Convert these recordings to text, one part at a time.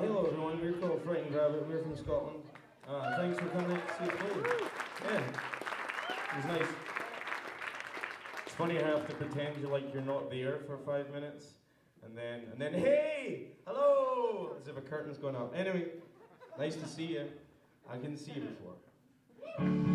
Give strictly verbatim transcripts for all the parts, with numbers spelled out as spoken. hello everyone, we're called Frightened Rabbit, we're from Scotland. Uh, thanks for coming out to see us play. Yeah, it was nice. It's funny you have to pretend you're like you're not there for five minutes, and then, and then, hey, hello, as if a curtain's going up. Anyway, nice to see you. I couldn't see you before.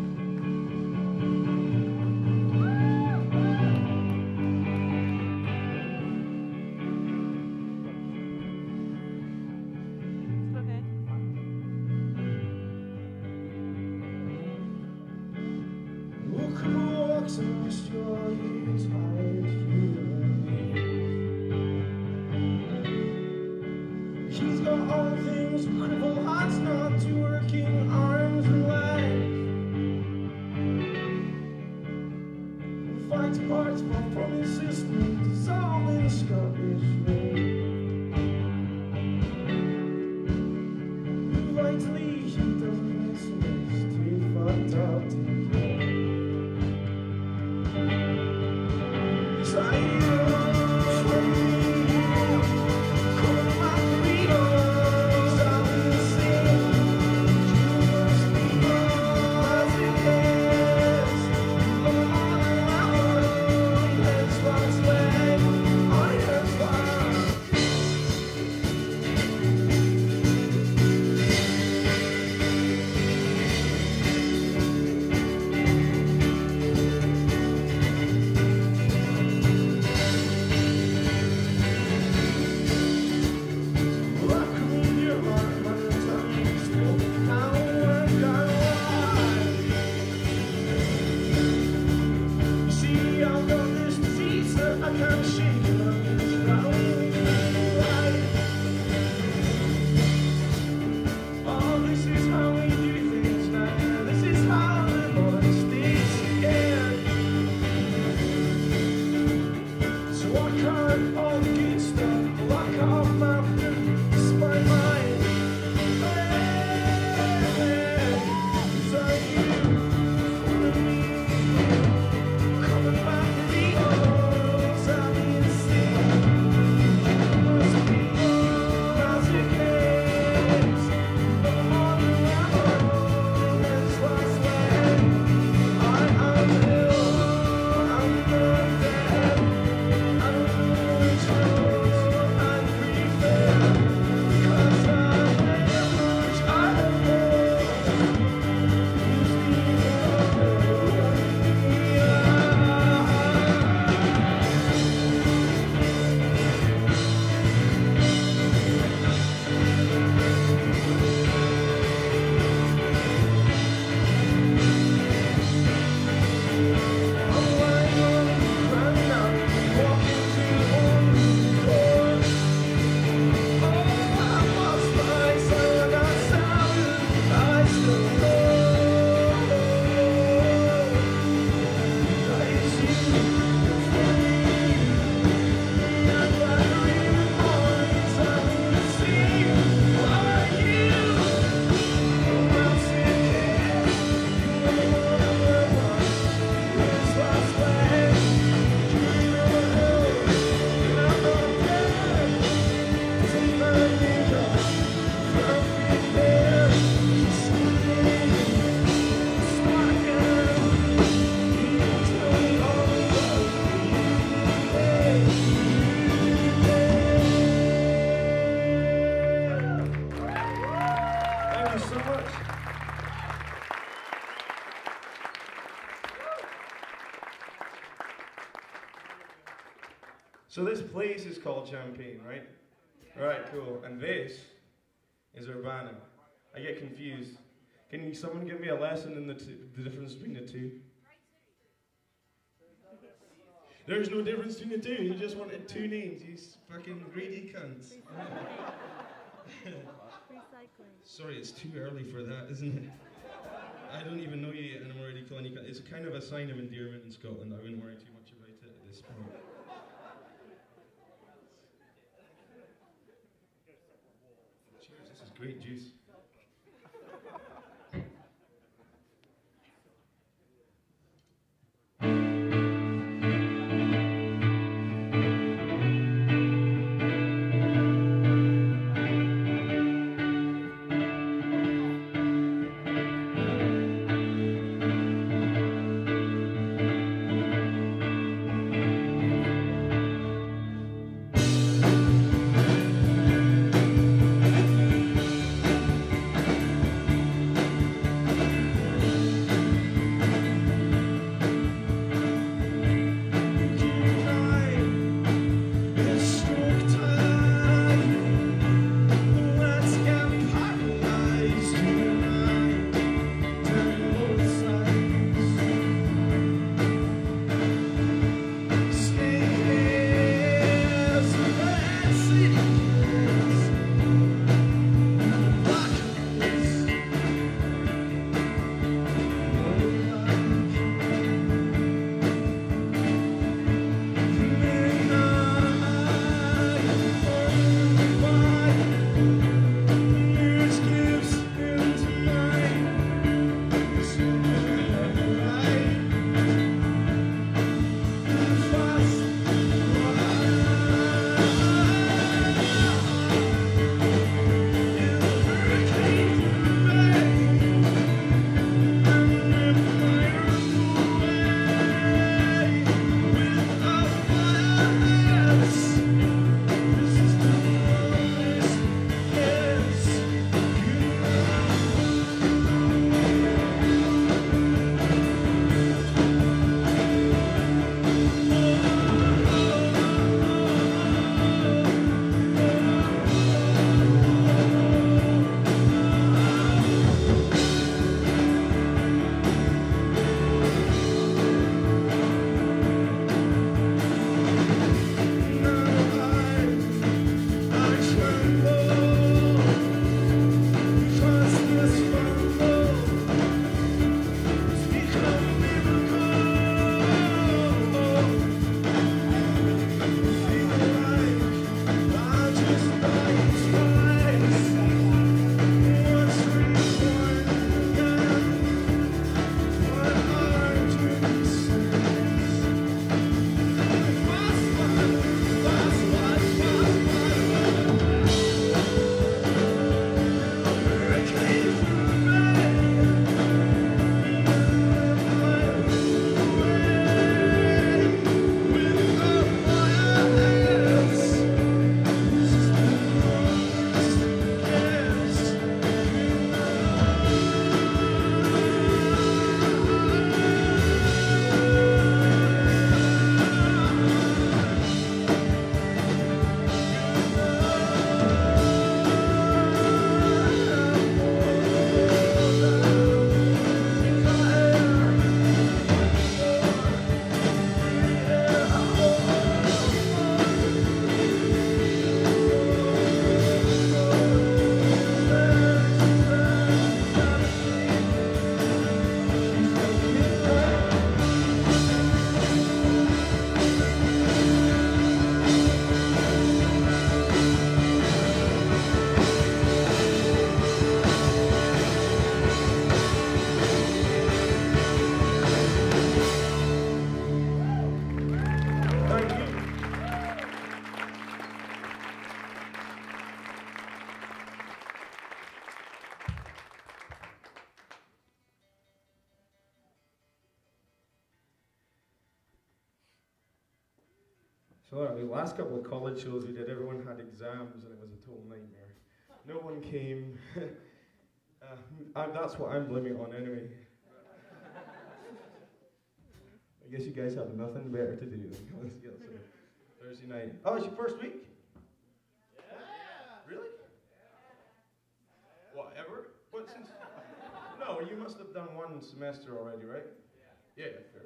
So this place is called Champagne, right? Right, cool. And this is Urbana. I get confused. Can someone give me a lesson in the, two, the difference between the two? There's no difference between the two. You just wanted two names, you fucking greedy cunts. Sorry, it's too early for that, isn't it? I don't even know you yet and I'm already calling you cunts. It's kind of a sign of endearment in Scotland. I wouldn't worry too much about it at this point. Great juice. All right, last couple of college shows we did, everyone had exams and it was a total nightmare. No one came. uh, I, that's what I'm blaming on anyway. I guess you guys have nothing better to do than come see us on Thursday night. Oh, it's your first week? Yeah. Really? Yeah. Whatever? What, since? No, you must have done one semester already, right? Yeah. Yeah, fair.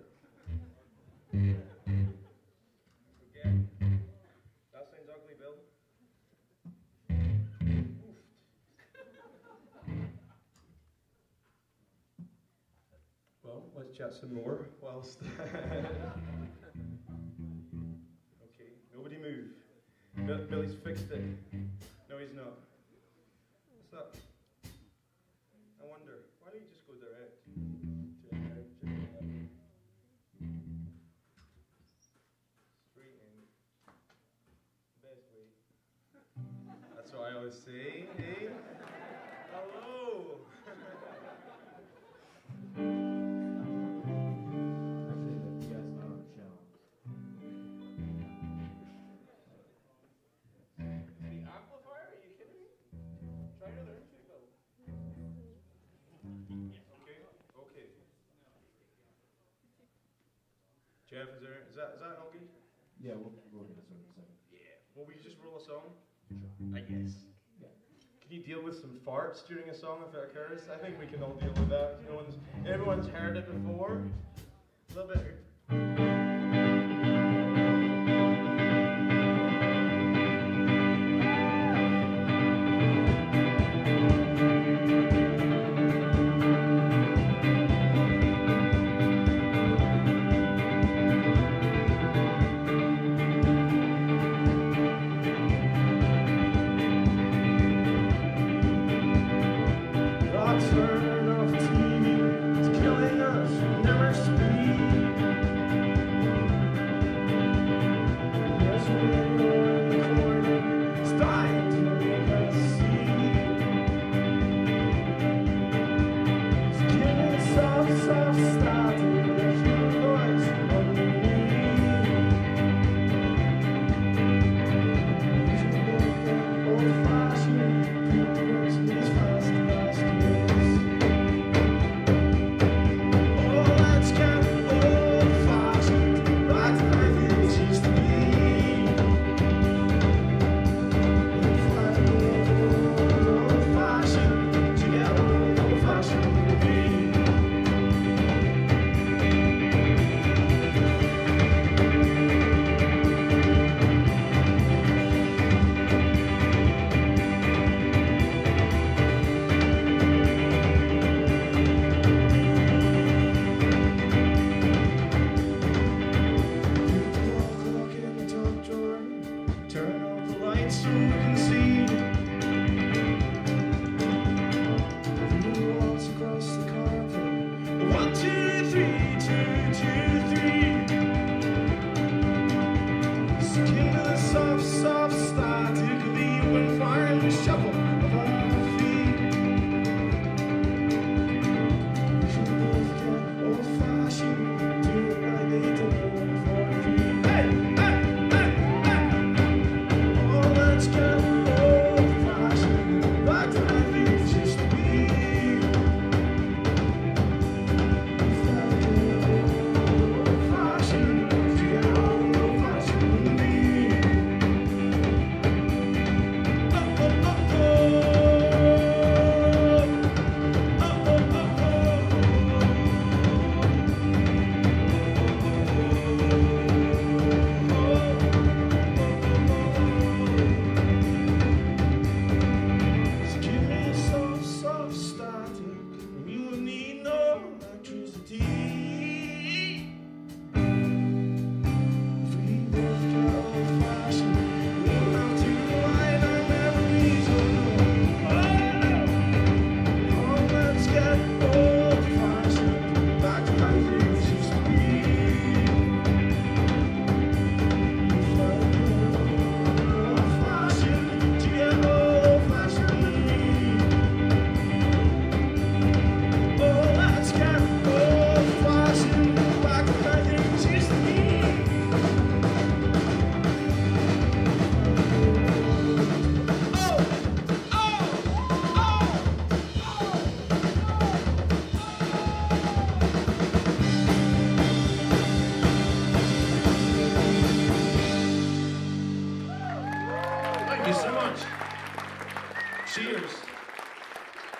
Let's chat some more whilst... Okay, nobody move. Bill, Billy's fixed it. No, he's not. What's up? I wonder, why don't you just go direct? Check it out, check it out. Straight in. Best way. That's what I always say, eh? Hello! Jeff, is, there, is that is that okay? Yeah, we'll go ahead and start in a second. Yeah. Well, will you just roll a song? Sure. I guess. Yeah. Can you deal with some farts during a song if it occurs? I think we can all deal with that. No one's, everyone's heard it before. A little bit. Turn off the T V, it's killing us, never speak.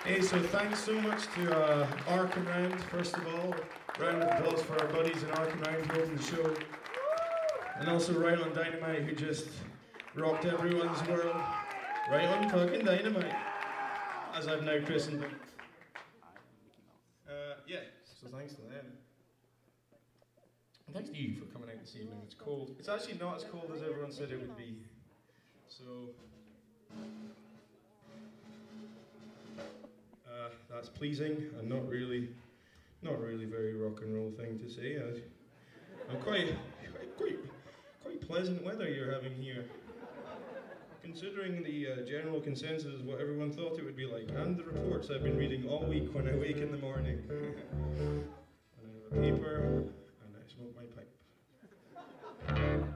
Hey, so thanks so much to uh, Ark and Round, first of all. Round of applause for our buddies in Ark and Round who opened the show. And also Rylan Dynamite, who just rocked everyone's world. Rylan fucking Dynamite, as I've now christened them. Uh, yeah, so thanks to them. And thanks to you for coming out this evening. It's cold. It's actually not as cold as everyone said it would be. So, uh, that's pleasing and not really, not really very rock and roll thing to say. I, I'm quite, quite, quite pleasant weather you're having here. Considering the uh, general consensus of what everyone thought it would be like, and the reports I've been reading all week when I wake in the morning. And I have a paper, and I smoke my pipe.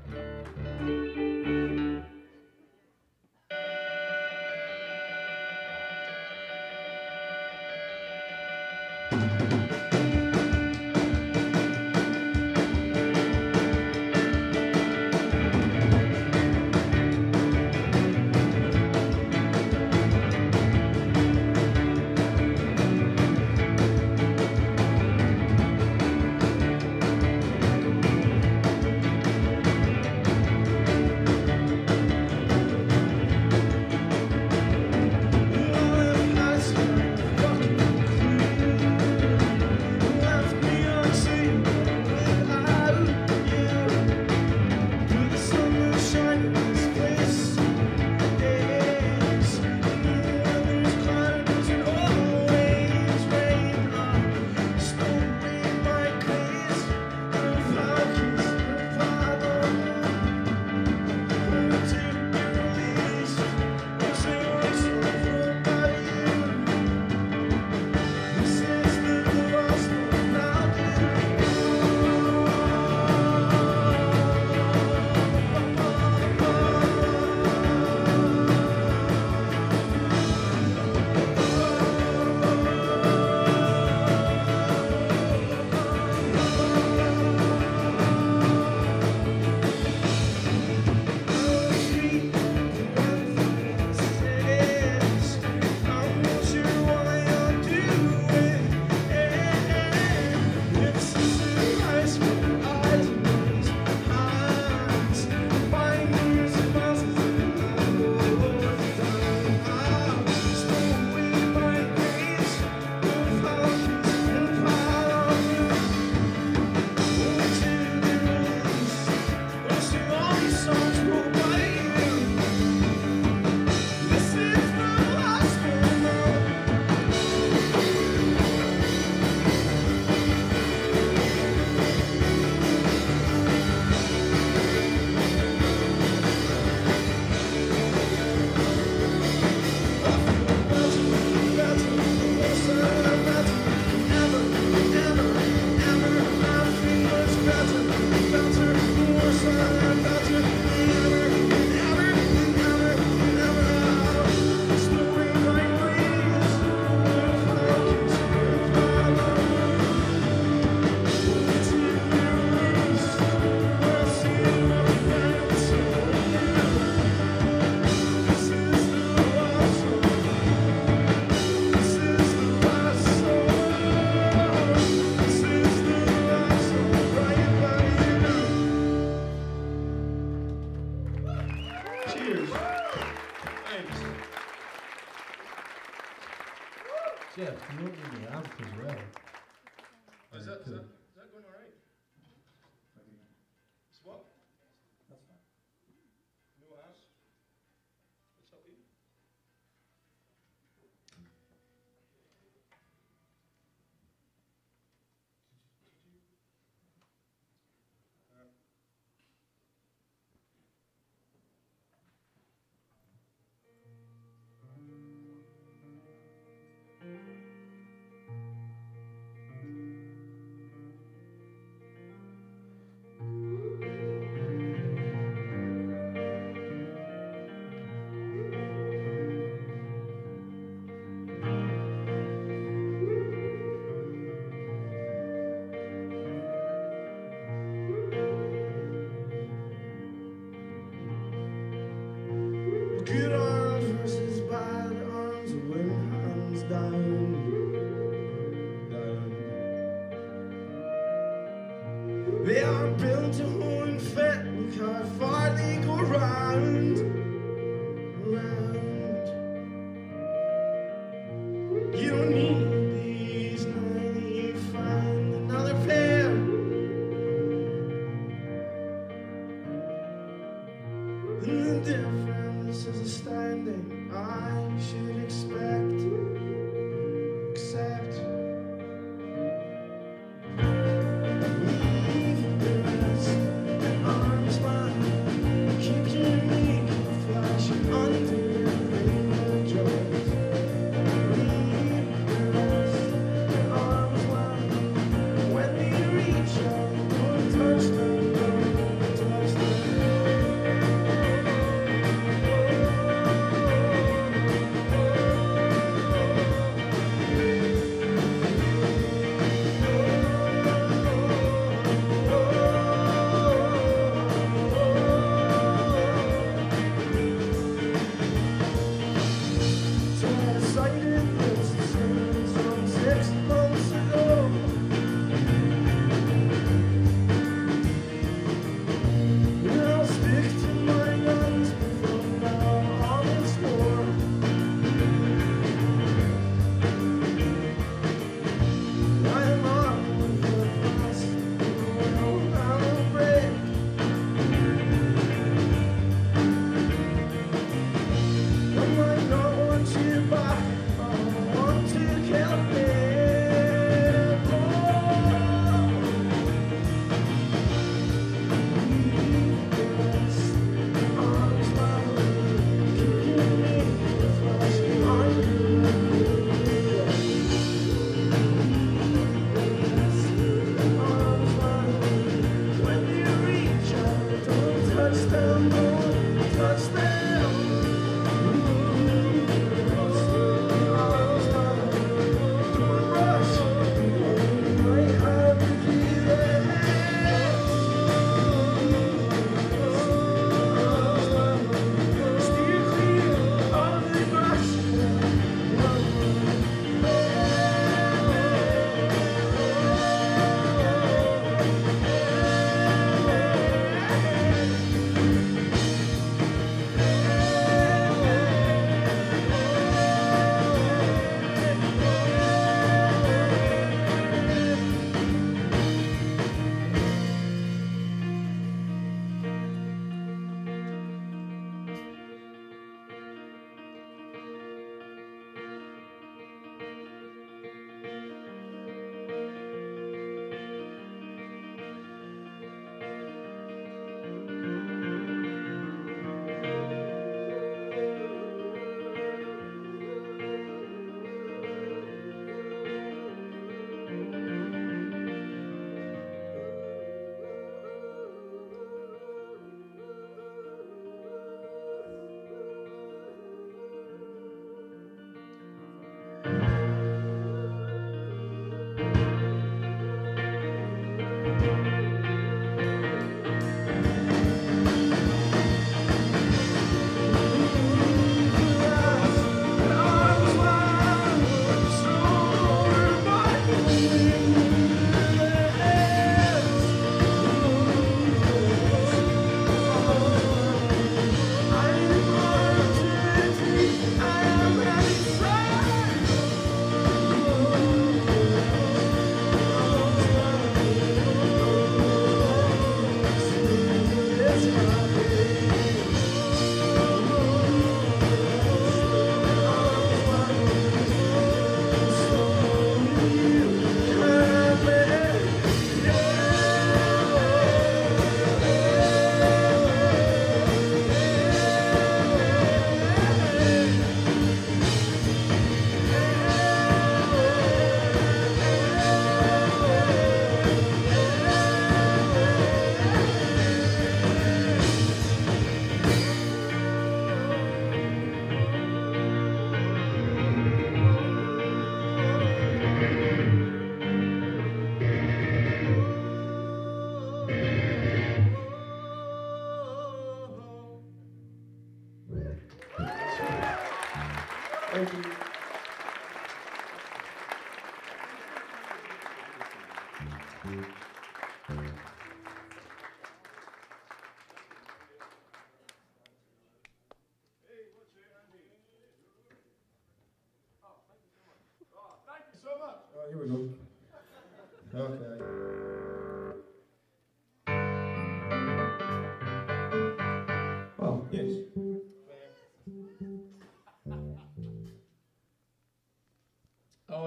down, down. We are built to one fit, we can't finally go round, round. You don't need these, now you find another pair. And the difference is astounding. I should expect. Thank you.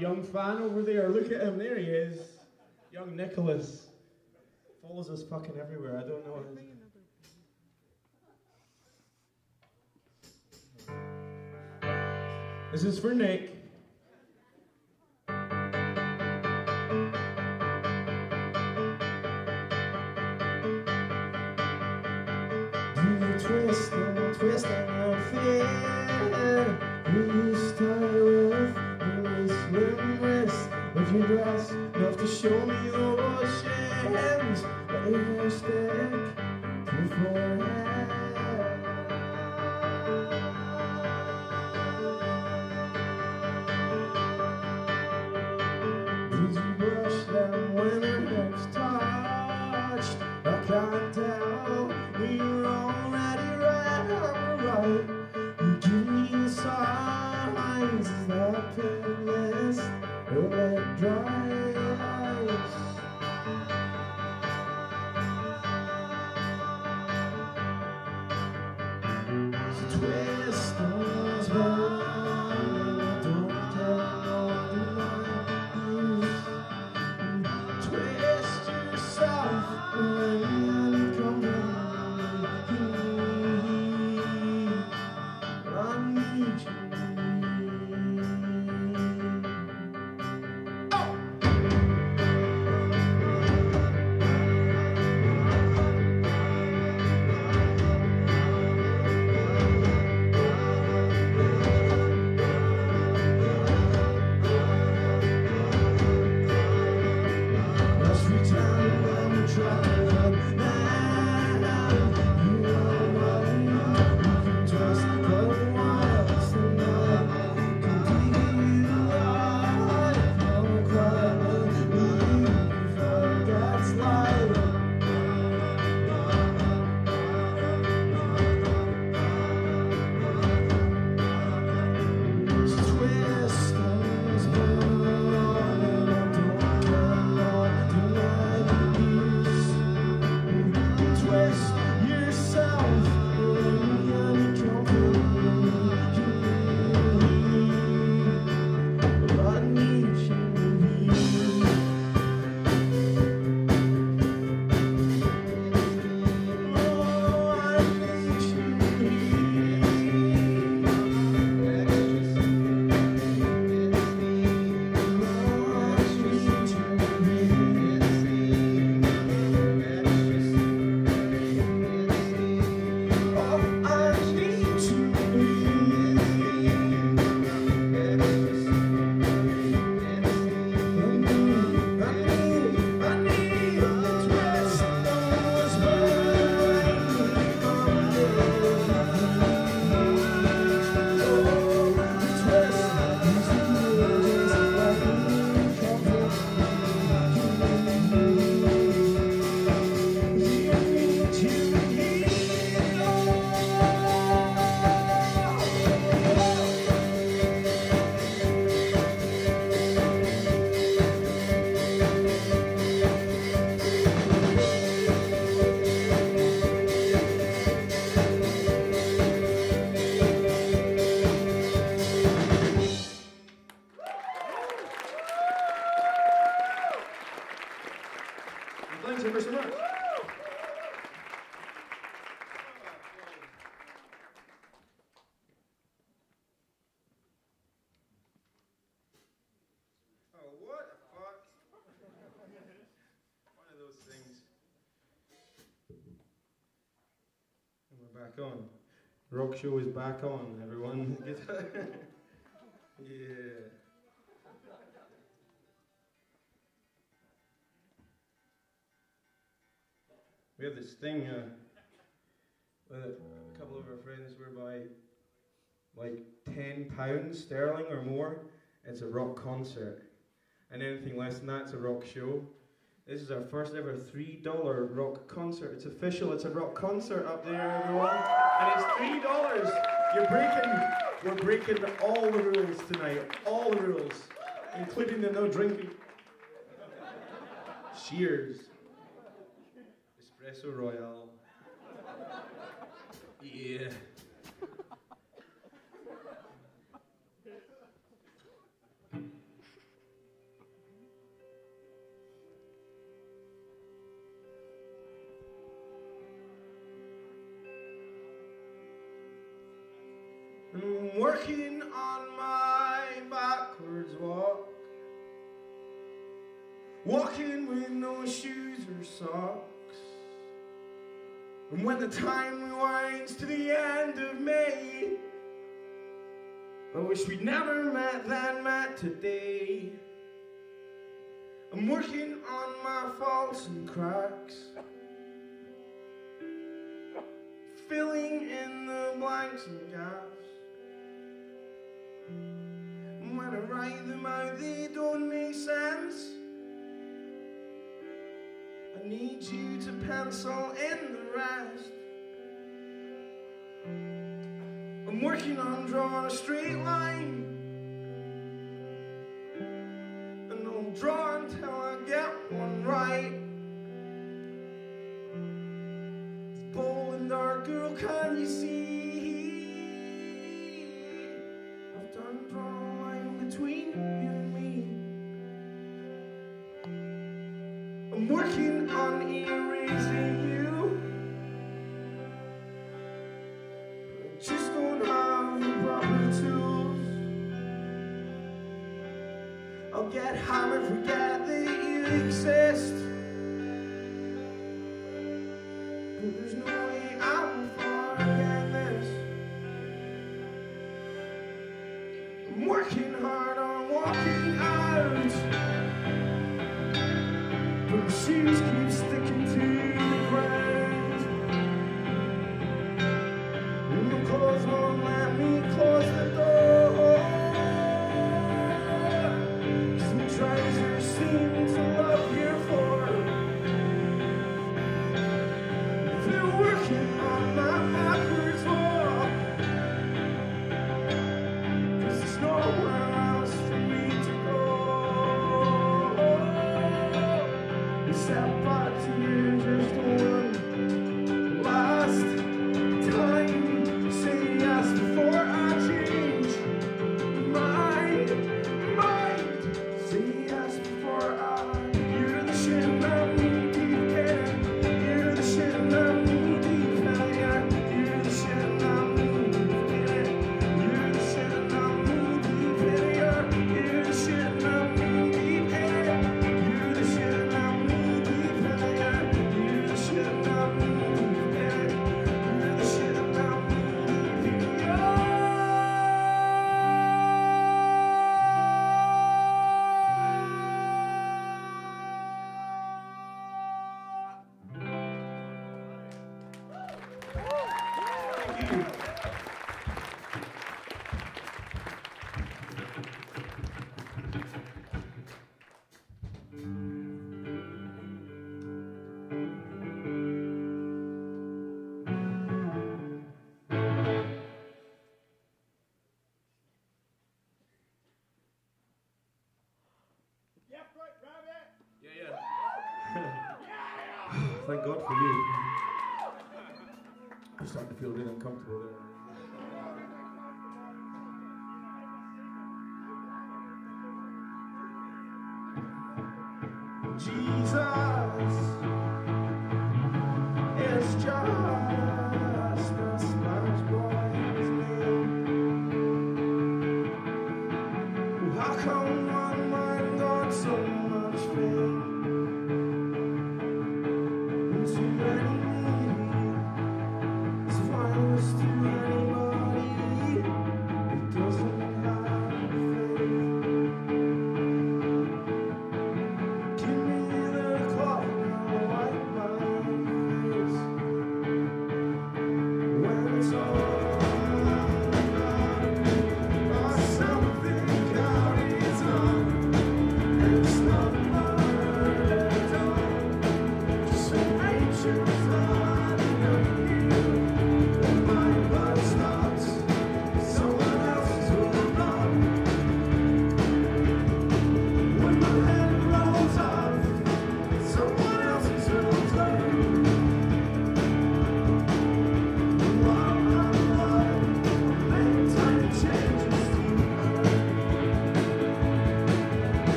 Young fan over there, look at him, there he is. Young Nicholas. Follows us fucking everywhere, I don't know. This is for Nick. You twist and twist and fear. You start with slim wrist of your dress, enough to show me your oceans. Lay your stick to the forehead. Did you brush them when her lips touched? I can't tell, you're already right, right. You give me signs that pin that dries. So twist those vines, don't count on the lines. Twist yourself and come down. I need you. On. Rock show is back on, everyone. Yeah. We have this thing uh, with a couple of our friends whereby like ten pounds sterling or more, it's a rock concert. And anything less than that, it's a rock show. This is our first ever three dollar rock concert. It's official, it's a rock concert up there, everyone. And it's three dollars. You're breaking, we're breaking all the rules tonight. All the rules, including the no drinking. Cheers. Espresso Royale. Yeah. I'm working on my backwards walk, walking with no shoes or socks. And when the time rewinds to the end of May, I wish we'd never met than met today. I'm working on my faults and cracks, filling in the blanks and gaps. When I write them out, they don't make sense. I need you to pencil in the rest. I'm working on drawing a straight line, and I'll draw until I get one right. It's bold and dark, girl, can you see? I've done drawing between you and me. I'm working on erasing you, I just don't have the proper tools. I'll get high and forget that you exist, but there's no way I will forget this. I'm working hard, shoes keep sticking to the ground, and your clothes won't let me close the door. Some trousers seem to love your form. If you're working on my backwards walk, 'cause there's nowhere else for me to go. Step back to you just one last time. Say yes before I change mind, mind. Say yes before I. You're the shit that we deep in. You're the shit that we deep in. You're the shit that we deep in. You're the shit that we deep in. You're the shit that we deep in. You're the shit that we. Thank God for you. I'm starting to feel really uncomfortable there. Jesus is just a Spanish boy's name. How come one man got so much fame? It's not my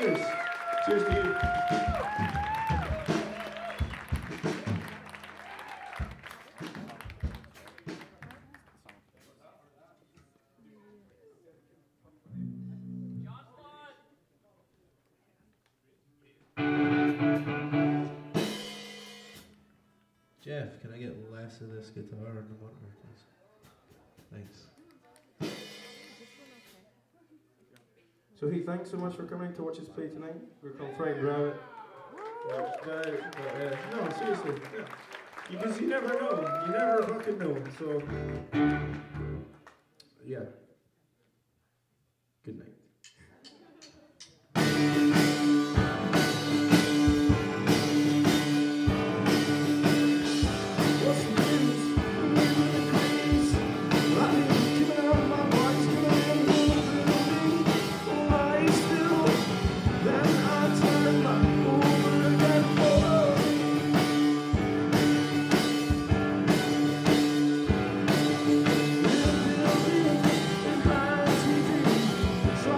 Cheers. Cheers to you. Jeff, can I get less of this guitar and the water, please? Thanks. So Heath, thanks so much for coming to watch us play tonight. We're called Frightened Rabbit. But, uh, no, seriously, yeah. Because you never know. You never fucking know. So, yeah. Good night. So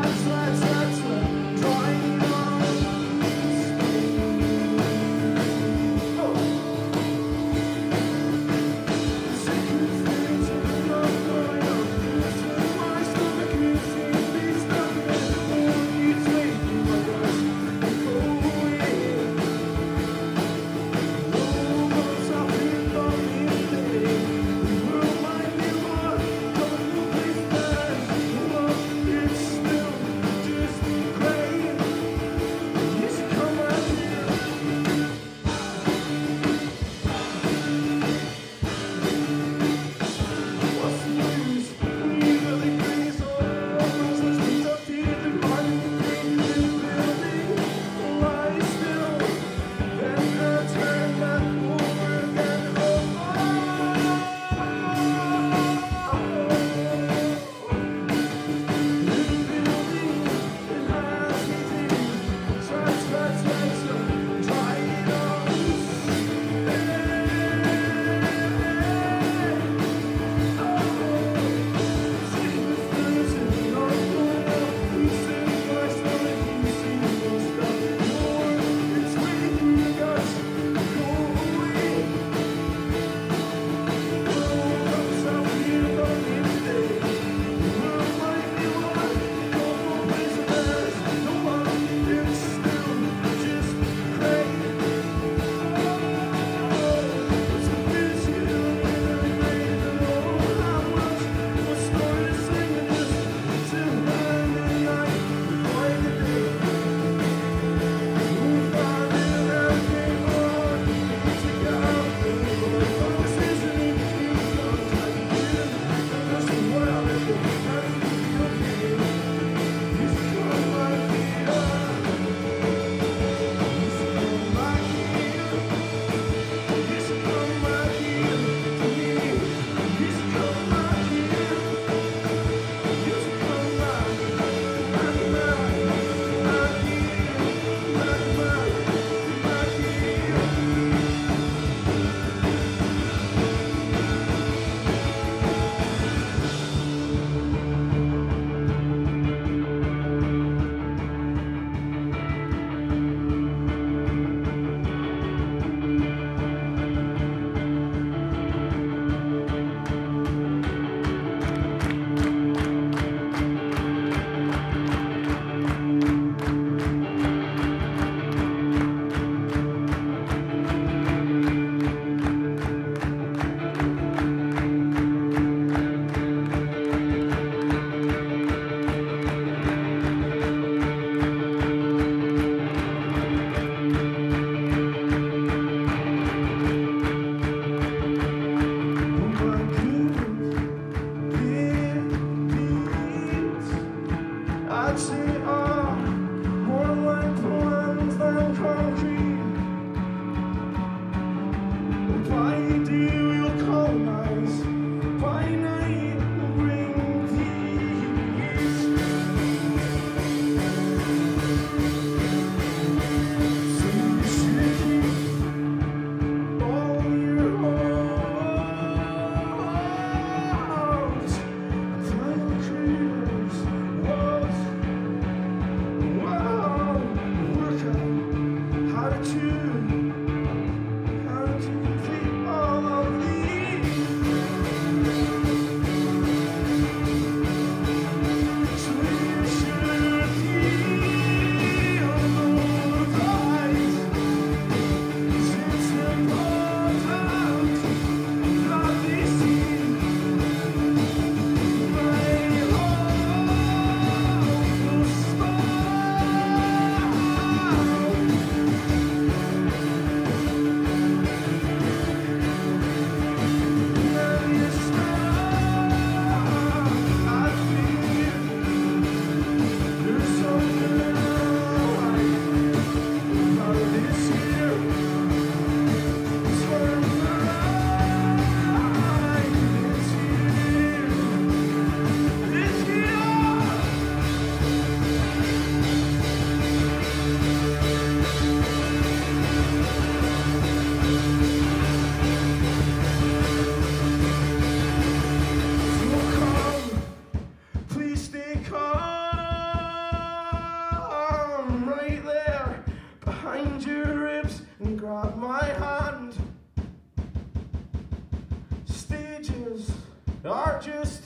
are just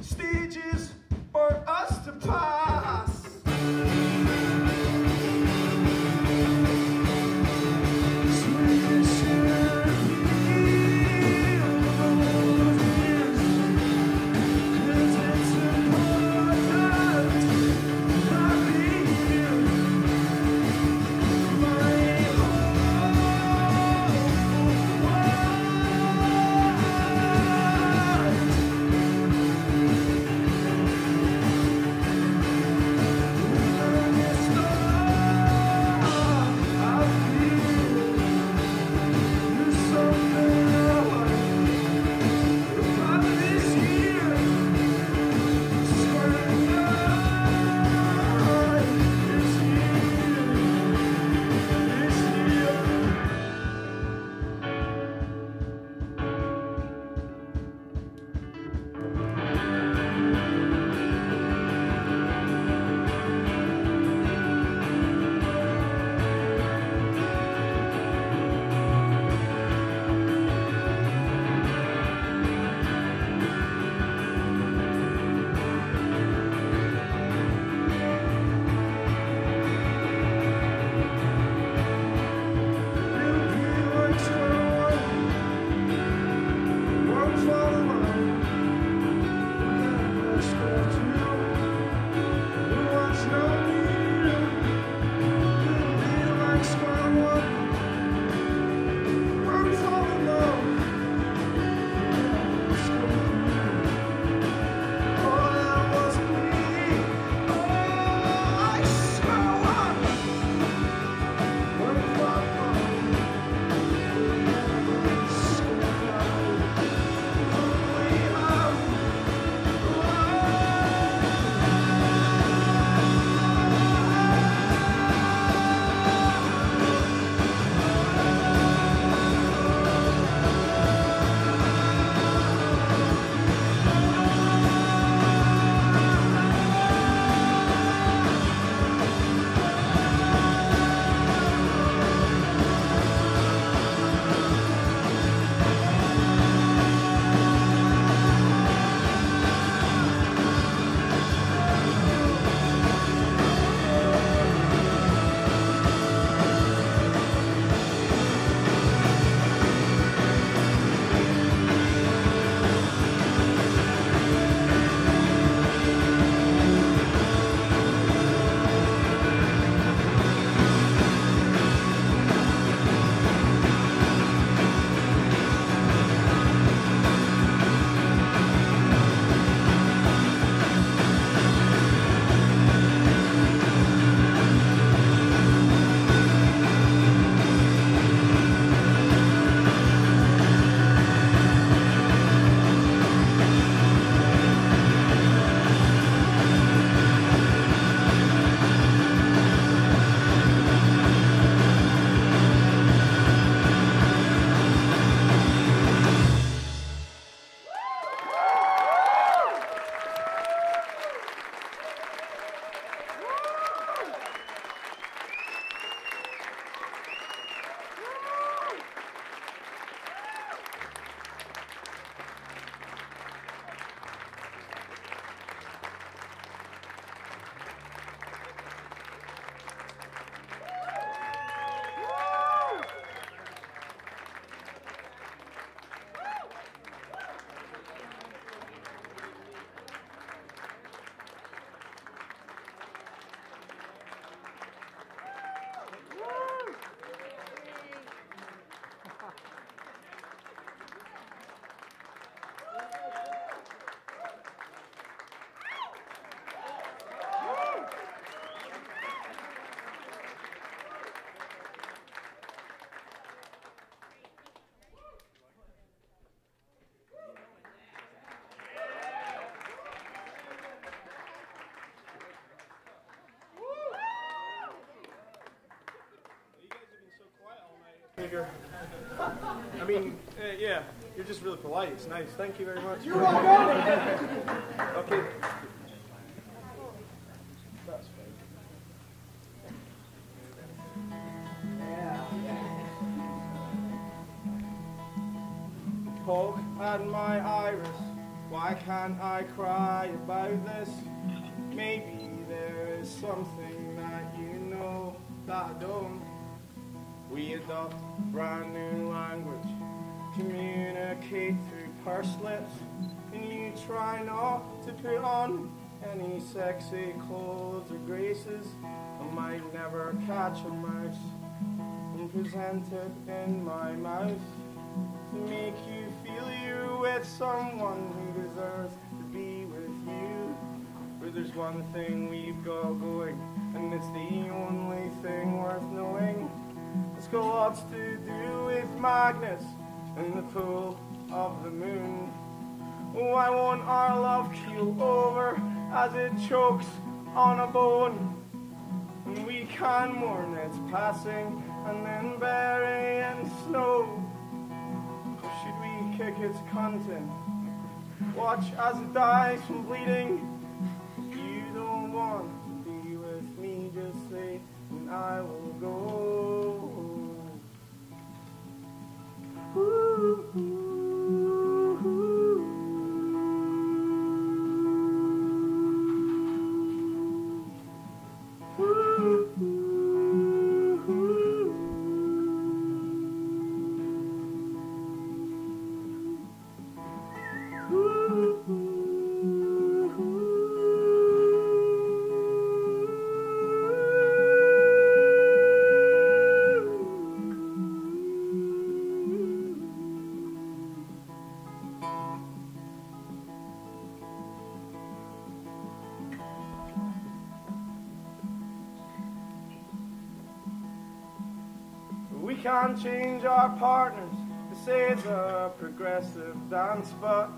stages for us to pass. I mean, uh, yeah, you're just really polite. It's nice. Thank you very much. You're welcome. Okay. Poke at my iris, Why can't I cry about this? Maybe there is something that you know that I don't. We adopt brand new language, communicate through pursed lips, and you try not to put on any sexy clothes or graces. I might never catch a mouse and present it in my mouth to make you feel you're with someone who deserves to be with you. But there's one thing we've got going, and it's the only thing worth knowing. It's got lots to do with Magnus and the pull of the moon. Why won't our love keel over as it chokes on a bone? And we can mourn its passing and then bury it in snow. Or should we kick its content? Watch as it dies from bleeding. If you don't want to be with me, just say, and I will go. Ooh. We can't change our partners. They say it's a progressive dance, but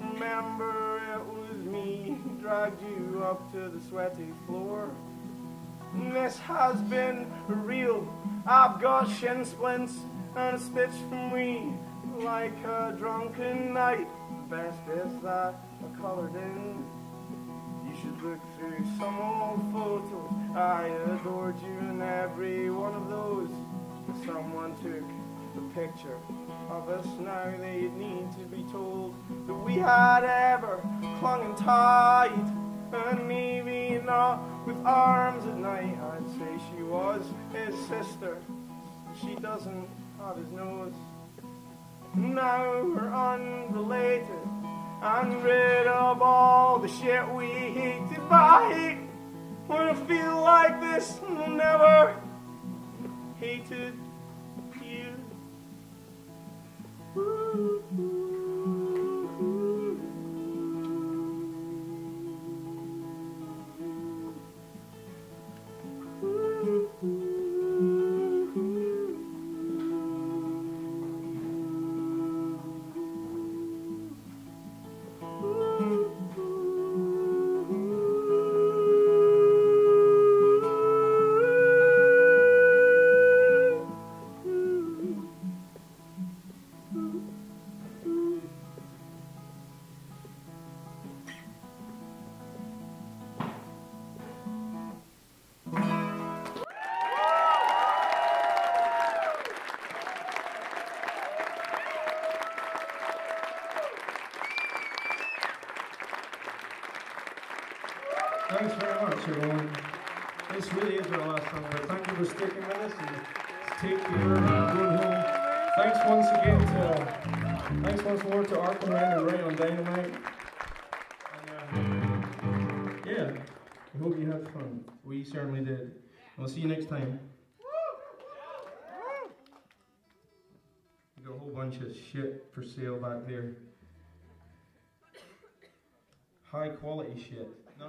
remember it was me who dragged you up to the sweaty floor. And this has been real. I've got shin splints and a stitch from me, like a drunken night. The best is that I coloured in. You should look through some old photos. I adored you in every one of those. If someone took a picture of us now, they'd need to be told that we had ever clung and tied. And maybe not with arms at night. I'd say she was his sister. She doesn't have his nose. Now we're unrelated and rid of all the shit we hate to fight. When I feel like this, we'll never hated you. Ooh, ooh, ooh. Ooh, ooh, ooh. Ooh, ooh. Thanks very much, everyone. This really is our last number. Thank you for sticking with us and take care and going home. Thanks once again to, thanks once more to Ark and Round and Rylan Dynamite. And, uh, yeah, we hope you had fun. We certainly did. And we'll see you next time. We got a whole bunch of shit for sale back there. High quality shit. No.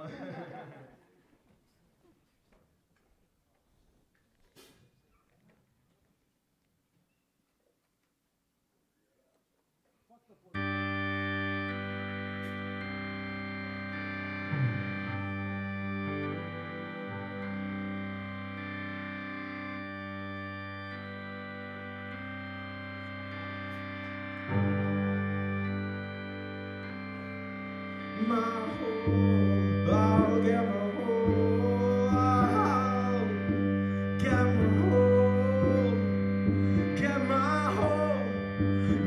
Get my home,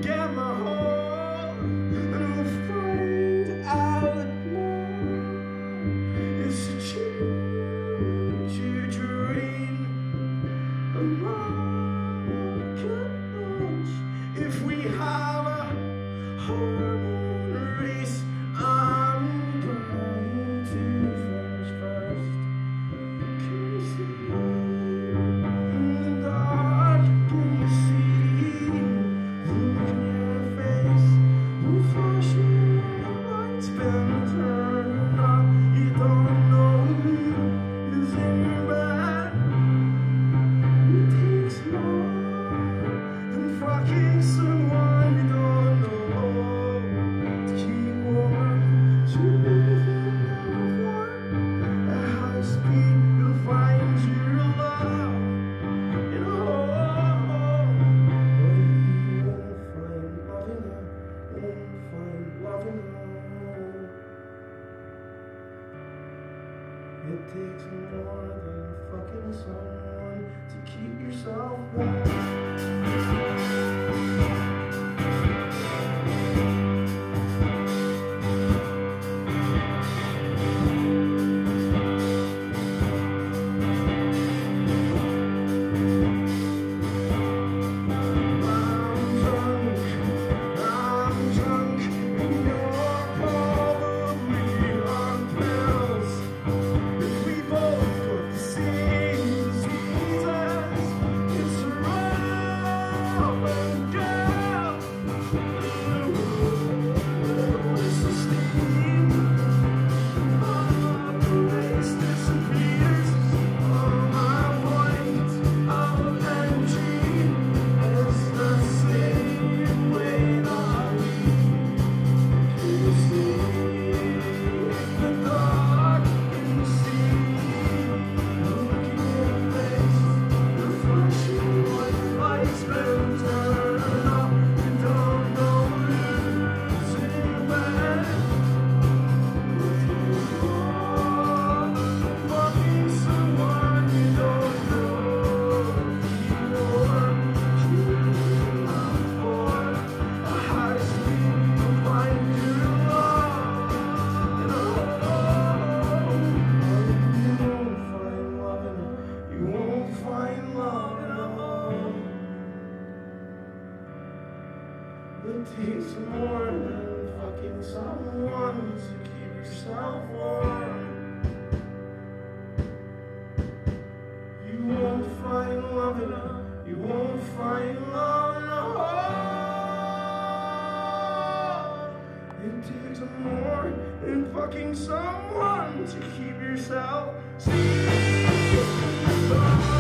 get my home, and I'm afraid takes more than fucking someone to keep yourself warm. You won't find love in a, you won't find love in a heart. It takes more than fucking someone to keep yourself safe.